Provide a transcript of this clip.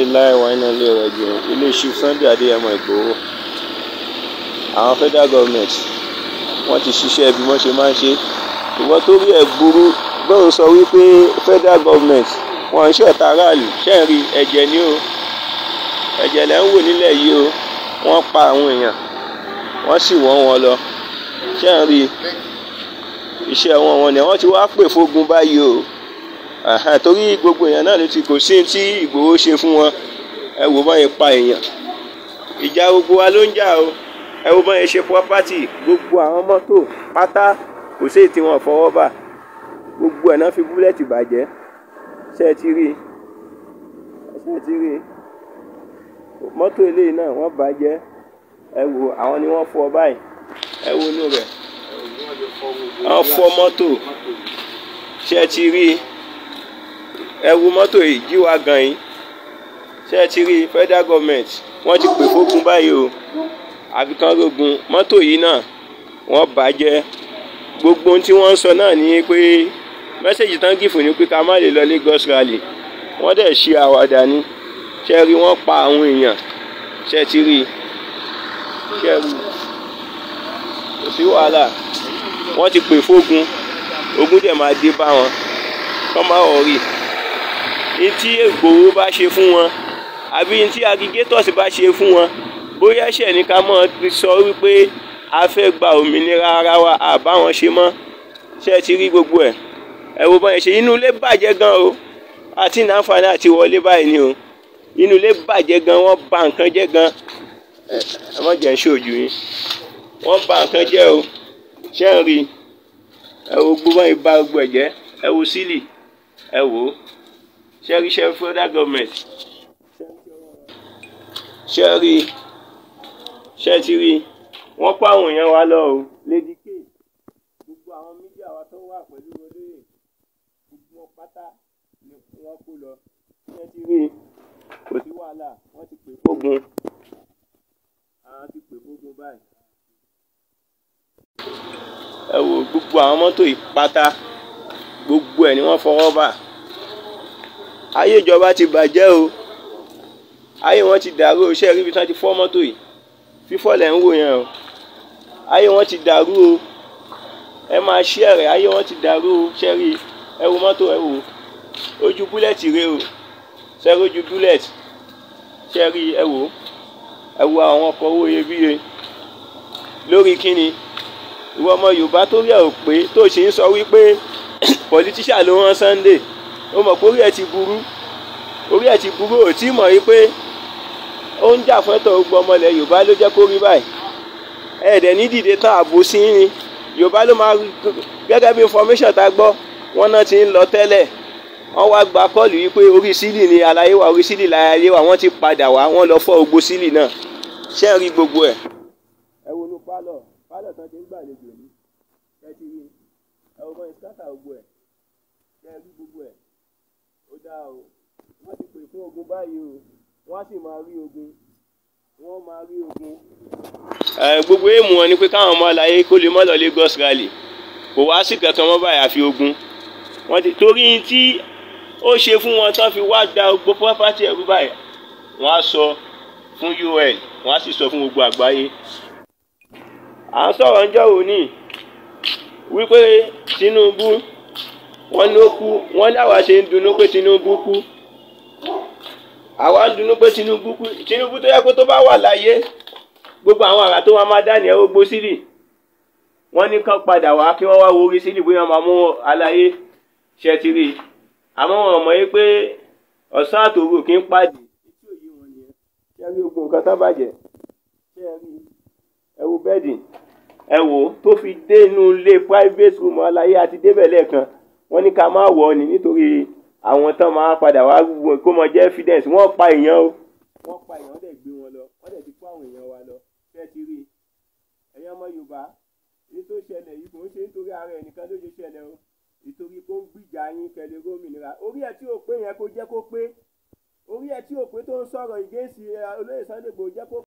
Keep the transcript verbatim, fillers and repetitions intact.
Alhamdulillah wa inna ilaihi raji'un. Ilé Chief Sunday Igboho, àwọn federal government wọ́n ti ṣiṣẹ́ bí wọ́n ṣe máa ń ṣe. Ìwọ́n tó rí ẹ̀ burú gbọ́dọ̀ sọ wípé federal government wọn ń ṣe ọ̀tá aráàlú. Ṣẹ́ẹ̀rí ẹ̀jẹ̀ ni o, ẹ̀jẹ̀ lẹ́ ń wò nílẹ̀ yìí o. Wọ́n pa àwọn èèyàn, wọ́n sì wọ́n wọn lọ. Ṣẹ́ẹ̀rí iṣẹ́ wọn wọn ni wọ́n ti wá pè fógun báyìí o. Aha, torí gbogbo èèyàn náà ló ti kò sí tí Igboho ṣe fún wọn. Ẹ wò bá yẹn pa èèyàn, ìjà gbogbo wa ló ń jà o. Ẹ wò bá yẹn ṣe property, gbogbo àwọn mọ́tò pátá kò sí tí wọ́n fọwọ́ bà, gbogbo ẹ̀ náà fi búlẹ́ẹ̀tì bàjẹ́. Ṣé ẹ ti rí i? Ṣé ẹ ti rí i? Mọ́tò eléyìí náà wọ́n bàjẹ́. Ẹ wò, àwọn ni wọ́n fọ báyìí. Ẹ wo inú rẹ̀, wọ́n fọ mọ́tò. Ṣé ẹ ti rí i? Ẹ wo mọ́tò yìí, jí wa gan yín. Ṣé ẹ ti rí i? Federal government wọ́n ti pè fógun báyìí o, àfi kan rogun. Mọ́tò yìí náà wọ́n bàjẹ́. Gbogbo ohun tí wọ́n ń sọ náà ni pé mẹ́sẹ̀jì tán gífù ni pé ká má lè lọ Lagos rally. Wọ́n dẹ̀ ṣe àwàdà ni. Ṣé ẹ rí i? Wọ́n pa àwọn èèyàn. Ṣé ẹ ti rí i? Ṣé ẹ rí i? Kò sí wàhálà, wọ́n ti pè fógun. Ogun dẹ̀ máa dé bá wọn. Kọ́ máa wọ̀ rí i. Ntí Igboho bá ṣe fún wọn àbí ntí agigators bá ṣe fún wọn, bóyá ṣẹ̀ ní ká mọ̀ sọ wípé a fẹ́ gba òmìnira ara wa, àbá wọn ṣe mọ́. Ṣé ẹ ti rí gbogbo ẹ̀? Ẹ wo bá yẹn ṣe, inú ilé bàjẹ́ gan o. Àti náfààní àti wọlé báyìí ni o. Inú ilé bàjẹ́ gan, wọ́n ba nǹkan jẹ́ gan. Ẹ mọ̀ jẹ́ ń ṣojú yín. Wọ́n ba nǹkan jẹ́ o. Ṣé ń rí? Ẹ wo gbogbo yín ba gbogbo ẹ̀ jẹ́. Ẹ wo sílì. Ẹ wò ó. Ṣẹ́rí ṣẹ́rí federal government. Ṣẹ́rí ṣẹ́tìrí wọ́n pa àwọn èèyàn wa lọ o. Lady K, gbogbo àwọn mídíà wa tó wà pẹ̀lú olóyè, gbogbo wọn pátá ni wọ́n kó lọ. Ṣẹ́tìrí kò sí wàhálà, wọ́n ti pè fógun. Àwọn ti pè fógun báyìí. Ẹ wo gbogbo àwọn mọ́tò yìí pátá, gbogbo ẹ̀ ni wọ́n fọwọ́ bà. Ayé ìjọba ti bàjẹ́ o. Ayé wọn ti dàrú o. Ṣé ẹ rí ibi tí wọ́n ti fọ́ mọ́tò yìí? Fífọ́ lẹ̀ ń wò yẹn o. Ayé wọn ti dàrú o. Ẹ máa ṣí ẹ̀rẹ̀. Ayé wọn ti dàrú o. Ṣé ẹ rí? Ẹ wo mọ́tò, ẹ wò. Ojú búlẹ̀tì rẹ o. Ṣé ẹ rí ojú búlẹ̀tì? Ṣé ẹ rí? Ẹ wò. Ẹ wo àwọn ọkọ̀ owó iyebíye. Lórí kíni? Ìwọ ọmọ Yorùbá tó rí ẹ̀ ò pé tó sì ń sọ wípé politician ló rán Sunday. Ó mọ̀ pé orí ẹ̀ ti burú. Orí ẹ̀ ti burú, ò tí mọ̀ wípé ó ń jà fún ẹ̀tọ́ gbogbo ọmọ ilẹ̀ Yorùbá ló jẹ́ kó rí báyìí. Ẹ̀ẹ̀dẹ̀ ní dìde tán àbòsí ni Yorùbá ló máa gẹ́gẹ́ bí information tá gbọ́. Wọ́n náà ti ń lọ tẹ́lẹ̀. Wọ́n wá gba kọ́ọ̀lù wípé orí sílì ni aláyé wa, orí sílì láyé wa. Wọ́n ti padà wá, wọ́n lọ fọ́ gbogbo sílì náà. Ṣé ẹ rí gbogbo ẹ̀? Ẹ wo inú pálọ̀, pálọ̀ tán ti ń gbàlejò ní. Ẹ ti rí ọmọ ìsátà gbogbo ẹ̀. Ṣé ẹ rí gbogbo ẹ̀? Ó dáa o, wọ́n ti pè fún ogun báyìí o. Wọ́n á sì máa rí ogun. Wọ́n máa rí ogun. Gbogbo èèmù wọn ni pé káwọn ọmọ aláyé kó lè mọ́ lọ Lagos rally. Kò wá sí kankan mọ́ báyìí àfi ogun. Wọ́n ti torí tí ó ṣe fún wọn tán fi wá da gbogbo property ẹ̀rú báyìí. Wọ́n á sọ fún U N, wọ́n á sì sọ fún gbogbo àgbáyé. À ń sọ̀rọ̀ ọjọ́ òní wípé Tinubu wọ́n ló kú. Wọ́n láwa ṣe ń dunú pé Tinubu kú. Àwa ń dunú pé Tinubu kú. Tinubu tó yẹ kó tó bá wà láyé, gbogbo àwọn àrà tó wá máa dá ní ẹrógbó sílì. Wọ́n ní kán padà wá kí wọ́n wá wo orí sílì bóyá máa mú aláyé. Ṣé ti rí? Àmọ́ wọn mọ̀ pé ọ̀sán àtòru kì í pàdé. Ṣé ẹ rí ogun nǹkan tán bàjẹ́? Ṣé ẹ rí? Ẹ wo bẹ́ẹ̀dì. Ẹ wò tó fi dé inú ilé private room aláyé àti débẹ̀ lẹ́ẹ̀kan. Wọ́n ní ká máa wọ̀ ni nítorí àwọn tán máa padà wá kó mọ jẹ́ evidence. Wọ́n pa èèyàn o. Wọ́n pa èèyàn, wọ́n dẹ̀ gbé wọn lọ. Wọ́n dẹ̀ ti kó àwọn èèyàn wa lọ. Ṣé ti rí? Ẹ̀yin ọmọ Yorùbá, èyí tó ṣẹlẹ̀ yìí kò ń ṣe nítorí ara ẹnìkan ló ṣe ṣẹlẹ̀ o. Ìtorí kó ń gbìjà yín kẹlẹ́ gómìnira. Orí ẹ̀ tí ò pé yẹn kó jẹ́ kó pé. Orí ẹ̀ tí ò pé tó ń sọ̀rọ̀ ìgbésí olóyè Sunday Igboho jẹ́ kó pé.